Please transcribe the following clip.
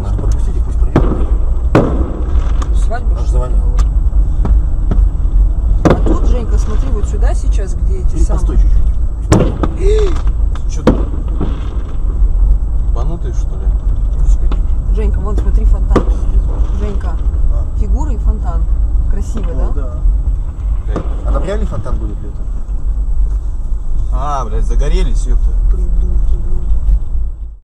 машина. Подпустите, пусть приедет. Свадьба аж завоняло. А тут, Женька, смотри, вот сюда сейчас, где эти самые... Постой чуть-чуть. Что ты? Банутый, что ли? Женька, вот смотри, фонтан. Женька, фигура и фонтан. Красиво, ну, да? Да. А там реально фонтан будет летом? А, блядь, загорелись, ёпта.